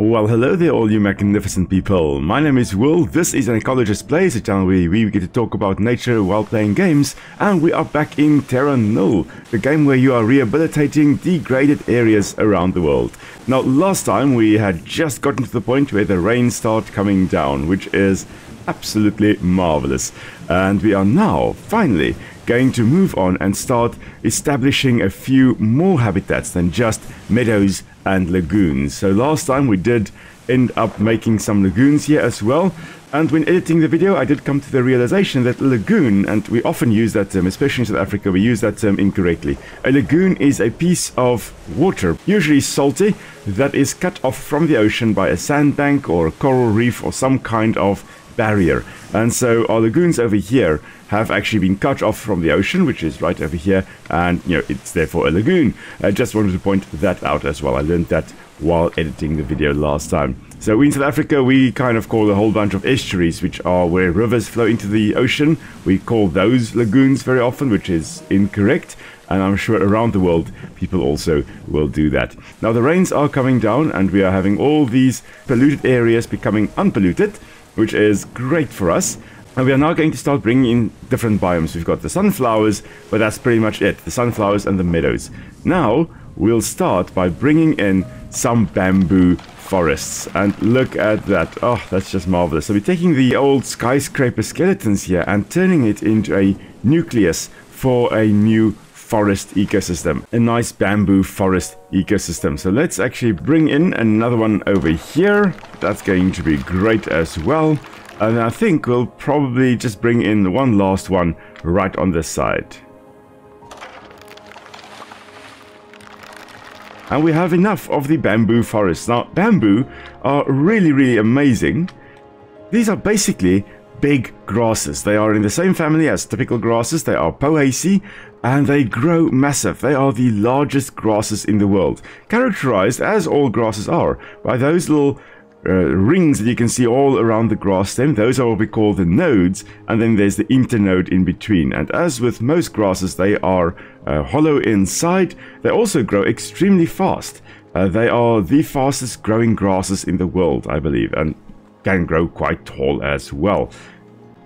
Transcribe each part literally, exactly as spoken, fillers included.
Well, hello there all you magnificent people. My name is Will, this is An Ecologist Plays, a channel where we get to talk about nature while playing games, and we are back in Terra Nil, the game where you are rehabilitating degraded areas around the world. Now, last time we had just gotten to the point where the rain started coming down, which is absolutely marvelous. And we are now, finally, going to move on and start establishing a few more habitats than just meadows and lagoons. So last time we did end up making some lagoons here as well, and when editing the video I did come to the realization that a lagoon, and we often use that term, especially in South Africa, we use that term incorrectly. A lagoon is a piece of water, usually salty, that is cut off from the ocean by a sandbank or a coral reef or some kind of barrier. And so our lagoons over here have actually been cut off from the ocean, which is right over here, and you know, it's therefore a lagoon. I just wanted to point that out as well. I learned that while editing the video last time. So in South Africa we kind of call a whole bunch of estuaries, which are where rivers flow into the ocean, we call those lagoons very often, which is incorrect, and I'm sure around the world people also will do that. Now the rains are coming down and we are having all these polluted areas becoming unpolluted, which is great for us. And we are now going to start bringing in different biomes. We've got the sunflowers, but that's pretty much it. The sunflowers and the meadows. Now, we'll start by bringing in some bamboo forests. And look at that. Oh, that's just marvelous. So we're taking the old skyscraper skeletons here and turning it into a nucleus for a new forest ecosystem. A nice bamboo forest ecosystem. So let's actually bring in another one over here. That's going to be great as well. And I think we'll probably just bring in one last one right on this side. And we have enough of the bamboo forests. Now, bamboo are really, really amazing. These are basically big grasses. They are in the same family as typical grasses. They are Poaceae, and they grow massive. They are the largest grasses in the world. Characterized, as all grasses are, by those little Uh, rings that you can see all around the grass stem. Those are what we call the nodes, and then there's the internode in between. And as with most grasses, they are uh, hollow inside. They also grow extremely fast. Uh, they are the fastest growing grasses in the world, I believe, and can grow quite tall as well.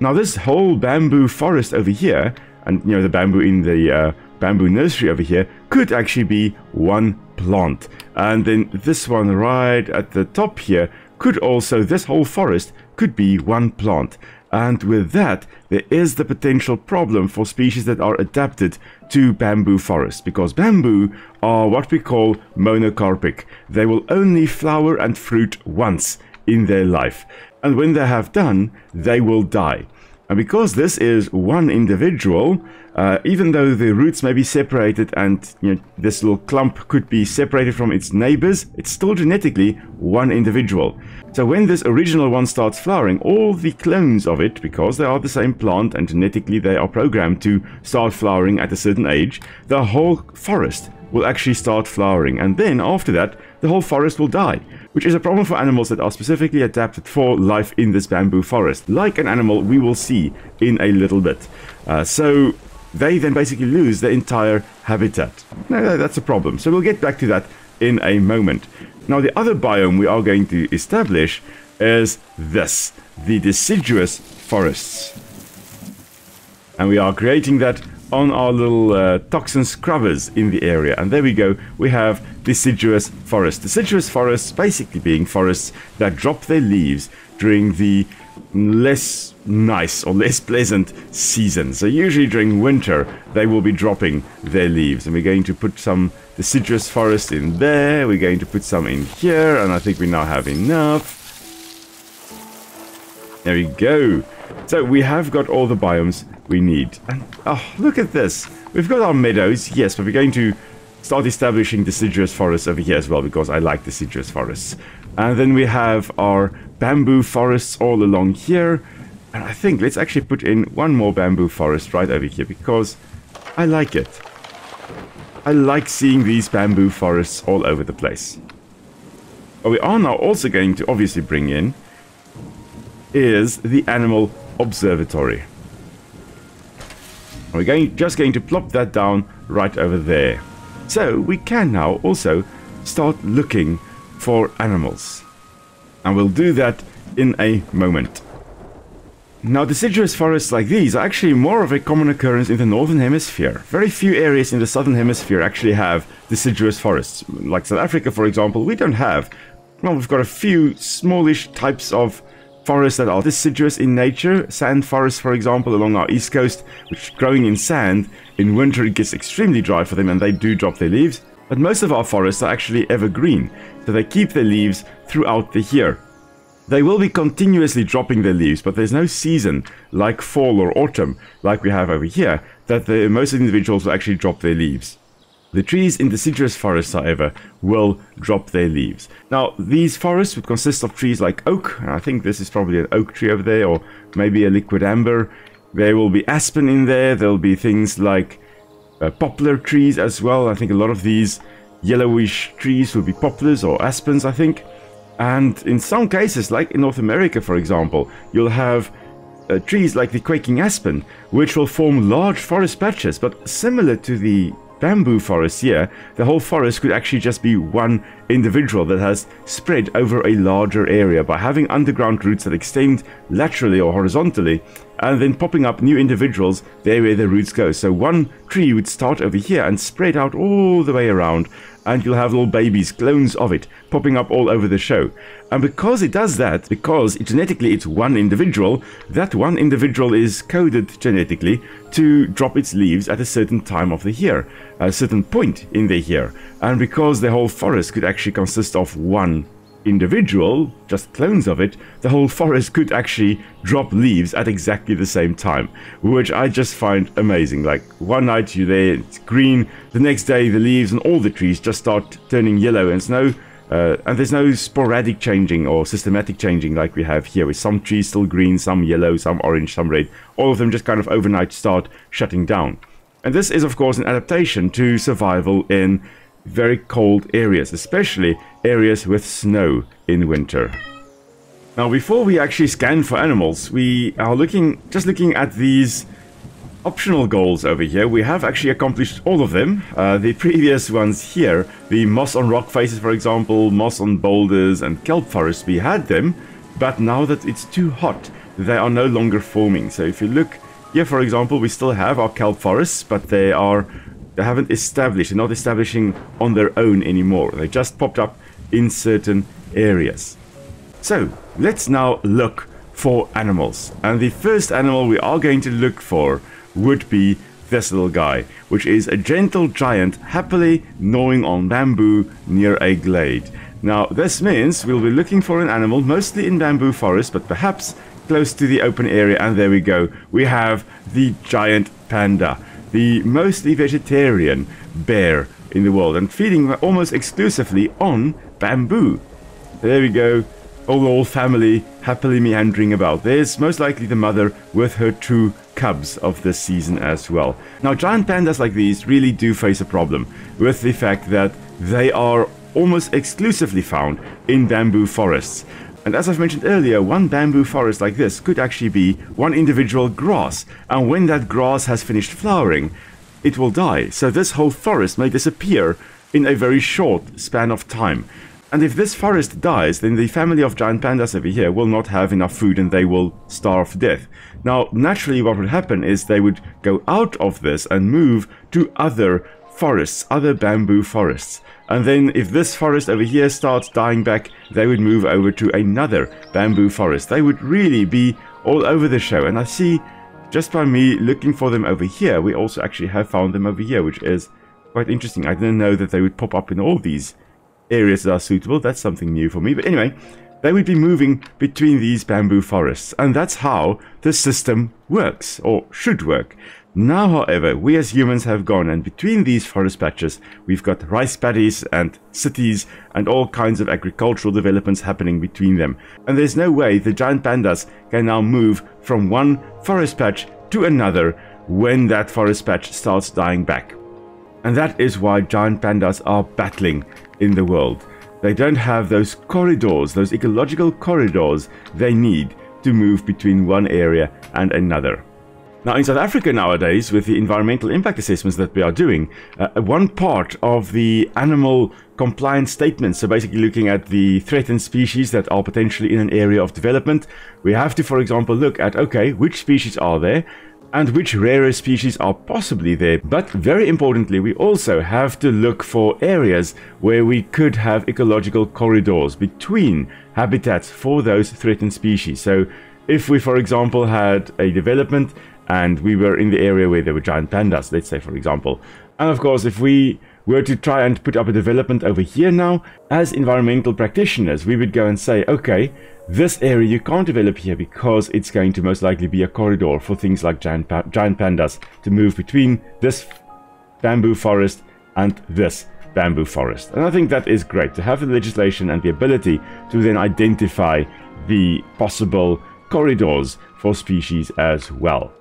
Now this whole bamboo forest over here, and you know, the bamboo in the uh, bamboo nursery over here, could actually be one plant. And then this one right at the top here could also, this whole forest could be one plant. And with that, there is the potential problem for species that are adapted to bamboo forests, because bamboo are what we call monocarpic. They will only flower and fruit once in their life, and when they have done, they will die. And because this is one individual, uh, even though the roots may be separated and you know, this little clump could be separated from its neighbors, it's still genetically one individual. So when this original one starts flowering, all the clones of it, because they are the same plant and genetically they are programmed to start flowering at a certain age, the whole forest will actually start flowering, and then after that the whole forest will die, which is a problem for animals that are specifically adapted for life in this bamboo forest, like an animal we will see in a little bit. Uh, so they then basically lose their entire habitat. Now that's a problem, so we'll get back to that in a moment. Now the other biome we are going to establish is this, the deciduous forests. And we are creating that on our little uh, toxin scrubbers in the area. And there we go, we have deciduous forests. Deciduous forests basically being forests that drop their leaves during the less nice or less pleasant season. So usually during winter they will be dropping their leaves, and we're going to put some deciduous forest in there. We're going to put some in here, and I think we now have enough. There we go. So we have got all the biomes we need. And oh, look at this. We've got our meadows, yes, but we're going to start establishing deciduous forests over here as well, because I like deciduous forests. And then we have our bamboo forests all along here. And I think let's actually put in one more bamboo forest right over here, because I like it. I like seeing these bamboo forests all over the place. What we are now also going to obviously bring in is the animal observatory. We're going, just going to plop that down right over there. So we can now also start looking for animals. and we'll do that in a moment. Now, deciduous forests like these are actually more of a common occurrence in the northern hemisphere. Very few areas in the southern hemisphere actually have deciduous forests. Like South Africa, for example, we don't have. Well, we've got a few smallish types of forests that are deciduous in nature. Sand forests, for example, along our east coast, which growing in sand, in winter it gets extremely dry for them and they do drop their leaves. But most of our forests are actually evergreen, so they keep their leaves throughout the year. They will be continuously dropping their leaves, but there's no season like fall or autumn, like we have over here, that the, most individuals will actually drop their leaves. The trees in deciduous forests, however, will drop their leaves. Now, these forests would consist of trees like oak, and I think this is probably an oak tree over there, or maybe a liquid amber. There will be aspen in there, there'll be things like uh, poplar trees as well. I think a lot of these yellowish trees will be poplars or aspens, I think. And in some cases, like in North America, for example, you'll have uh, trees like the quaking aspen, which will form large forest patches. But similar to the bamboo forest here, the whole forest could actually just be one individual that has spread over a larger area by having underground roots that extend laterally or horizontally, and then popping up new individuals there where the roots go. So one tree would start over here and spread out all the way around, and you'll have little babies, clones of it, popping up all over the show. And because it does that, because genetically it's one individual, that one individual is coded genetically to drop its leaves at a certain time of the year, a certain point in the year. And because the whole forest could actually consist of one individual, just clones of it, the whole forest could actually drop leaves at exactly the same time, which I just find amazing. Like, one night you're there, it's green, the next day the leaves and all the trees just start turning yellow, and it's no uh, and there's no sporadic changing or systematic changing like we have here, with some trees still green, some yellow, some orange, some red. All of them just kind of overnight start shutting down. And this is of course an adaptation to survival in very cold areas, especially areas with snow in winter. Now, before we actually scan for animals, we are looking just looking at these optional goals over here. We have actually accomplished all of them. Uh, the previous ones here, the moss on rock faces, for example, moss on boulders and kelp forests, we had them, but now that it's too hot, they are no longer forming. So if you look here, for example, we still have our kelp forests, but they are They haven't established, they're not establishing on their own anymore. They just popped up in certain areas. So, let's now look for animals. And the first animal we are going to look for would be this little guy, which is a gentle giant happily gnawing on bamboo near a glade. Now, this means we'll be looking for an animal mostly in bamboo forest, but perhaps close to the open area. And there we go. We have the giant panda, the mostly vegetarian bear in the world, and feeding almost exclusively on bamboo. There we go, all the whole family happily meandering about. There's most likely the mother with her two cubs of this season as well. Now, giant pandas like these really do face a problem with the fact that they are almost exclusively found in bamboo forests. And as I've mentioned earlier, one bamboo forest like this could actually be one individual grass, and when that grass has finished flowering, it will die. So this whole forest may disappear in a very short span of time. And if this forest dies, then the family of giant pandas over here will not have enough food and they will starve to death. Now, naturally what would happen is they would go out of this and move to other forests, other bamboo forests. And then if this forest over here starts dying back, they would move over to another bamboo forest. They would really be all over the show. And I see, just by me looking for them over here, we also actually have found them over here, which is quite interesting. I didn't know that they would pop up in all these areas that are suitable. That's something new for me. But anyway, they would be moving between these bamboo forests. And that's how the system works, or should work. Now, however, we as humans have gone, and between these forest patches we've got rice paddies and cities and all kinds of agricultural developments happening between them. And there's no way the giant pandas can now move from one forest patch to another when that forest patch starts dying back. And that is why giant pandas are battling in the world. They don't have those corridors, those ecological corridors they need to move between one area and another. Now, in South Africa nowadays, with the environmental impact assessments that we are doing, uh, one part of the animal compliance statement, so basically looking at the threatened species that are potentially in an area of development, we have to, for example, look at, okay, which species are there and which rarer species are possibly there. But very importantly, we also have to look for areas where we could have ecological corridors between habitats for those threatened species. So if we, for example, had a development and we were in the area where there were giant pandas, let's say, for example. And of course, if we were to try and put up a development over here now, as environmental practitioners, we would go and say, okay, this area you can't develop here because it's going to most likely be a corridor for things like giant, pa giant pandas to move between this bamboo forest and this bamboo forest. And I think that is great, to have the legislation and the ability to then identify the possible corridors for species as well.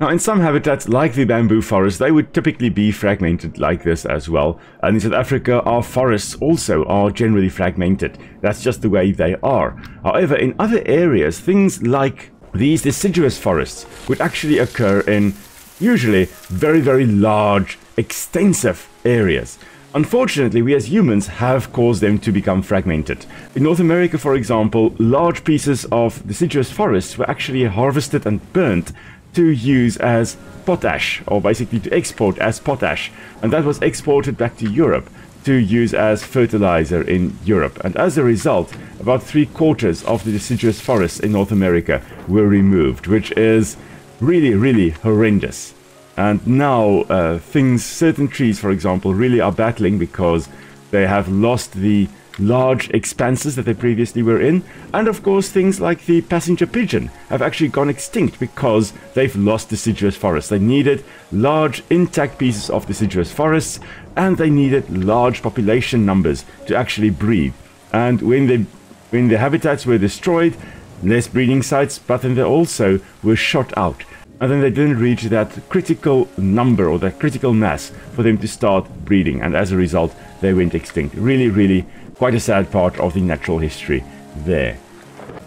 Now, in some habitats, like the bamboo forest, they would typically be fragmented like this as well. And in South Africa, our forests also are generally fragmented. That's just the way they are. However, in other areas, things like these deciduous forests would actually occur in usually very, very large, extensive areas. Unfortunately, we as humans have caused them to become fragmented. In North America, for example, large pieces of deciduous forests were actually harvested and burnt to use as potash, or basically to export as potash, and that was exported back to Europe to use as fertilizer in Europe. And as a result, about three quarters of the deciduous forests in North America were removed, which is really, really horrendous. And now uh, things, certain trees, for example, really are battling because they have lost the large expanses that they previously were in. And of course, things like the passenger pigeon have actually gone extinct because they've lost deciduous forests. They needed large intact pieces of deciduous forests, and they needed large population numbers to actually breed. And when the when the habitats were destroyed, less breeding sites, but then they also were shot out, and then they didn't reach that critical number or that critical mass for them to start breeding, and as a result they went extinct. Really, really quite a sad part of the natural history there.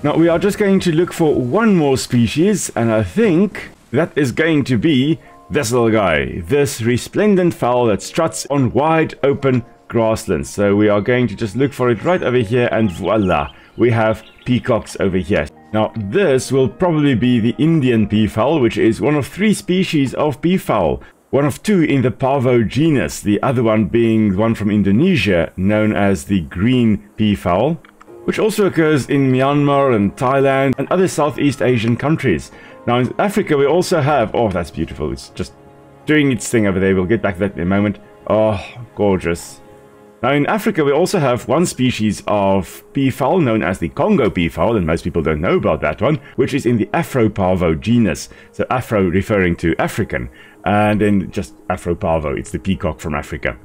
Now, we are just going to look for one more species, and I think that is going to be this little guy, this resplendent fowl that struts on wide open grasslands. So we are going to just look for it right over here, and voila, we have peacocks over here. Now, this will probably be the Indian peafowl, which is one of three species of peafowl. One of two in the Parvo genus, the other one being the one from Indonesia, known as the green peafowl, which also occurs in Myanmar and Thailand and other Southeast Asian countries. Now, in Africa, we also have... Oh, that's beautiful. It's just doing its thing over there. We'll get back to that in a moment. Oh, gorgeous. Now, in Africa, we also have one species of peafowl known as the Congo peafowl, and most people don't know about that one, which is in the Afropavo genus. So Afro referring to African, and then just Afropavo, it's the peacock from Africa.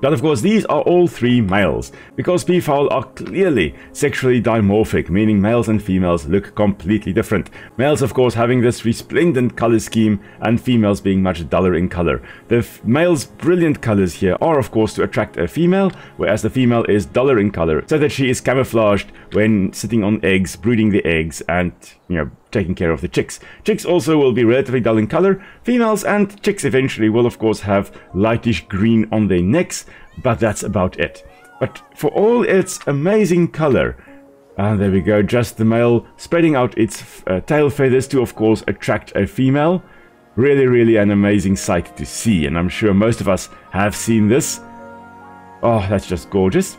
But of course, these are all three males, because peafowl are clearly sexually dimorphic, meaning males and females look completely different. Males, of course, having this resplendent color scheme, and females being much duller in color. The male's brilliant colors here are, of course, to attract a female, whereas the female is duller in color, so that she is camouflaged when sitting on eggs, brooding the eggs, and, you know, taking care of the chicks. Chicks also will be relatively dull in color. Females and chicks eventually will, of course, have lightish green on their necks, but that's about it. But for all its amazing color, and there we go, just the male spreading out its uh, tail feathers to, of course, attract a female. Really, really an amazing sight to see, and I'm sure most of us have seen this. Oh, that's just gorgeous.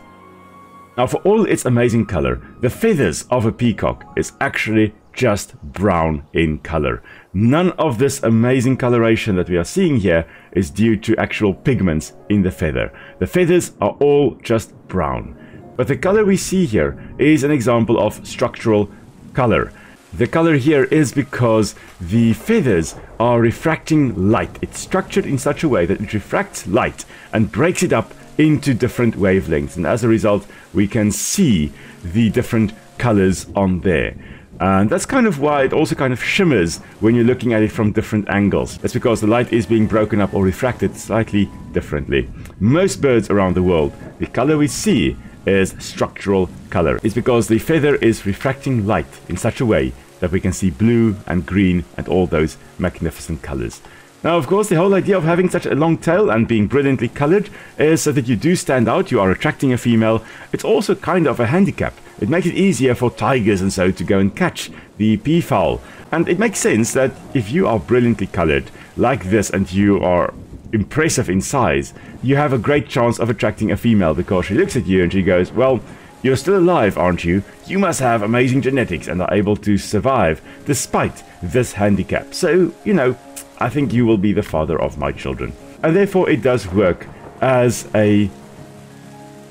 Now, for all its amazing color, the feathers of a peacock is actually just brown in color. None of this amazing coloration that we are seeing here is due to actual pigments in the feather. The feathers are all just brown. But the color we see here is an example of structural color. The color here is because the feathers are refracting light. It's structured in such a way that it refracts light and breaks it up into different wavelengths, and as a result we can see the different colors on there. And that's kind of why it also kind of shimmers when you're looking at it from different angles. That's because the light is being broken up or refracted slightly differently. Most birds around the world, the color we see is structural color. It's because the feather is refracting light in such a way that we can see blue and green and all those magnificent colors. Now, of course, the whole idea of having such a long tail and being brilliantly colored is so that you do stand out, you are attracting a female. It's also kind of a handicap. It makes it easier for tigers and so to go and catch the peafowl. And it makes sense that if you are brilliantly colored like this and you are impressive in size, you have a great chance of attracting a female, because she looks at you and she goes, well, you're still alive, aren't you? You must have amazing genetics and are able to survive despite this handicap. So, you know, I think you will be the father of my children. And therefore it does work as a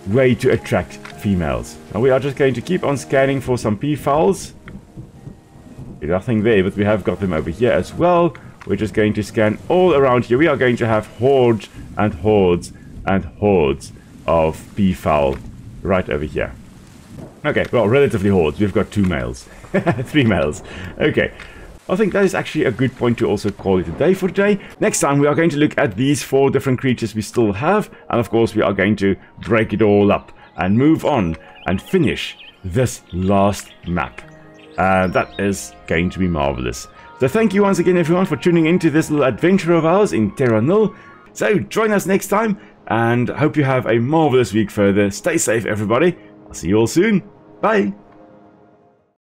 way to attract females. Now we are just going to keep on scanning for some peafowls. There's nothing there, but we have got them over here as well. We're just going to scan all around here. We are going to have hordes and hordes and hordes of peafowl right over here. Okay, well, relatively hordes. We've got two males. Three males. Okay. I think that is actually a good point to also call it a day for today. Next time we are going to look at these four different creatures we still have, and of course we are going to break it all up and move on and finish this last map. And uh, that is going to be marvelous. So thank you once again everyone for tuning into this little adventure of ours in Terra Nil. So join us next time, and hope you have a marvelous week further. Stay safe everybody. I'll see you all soon. Bye.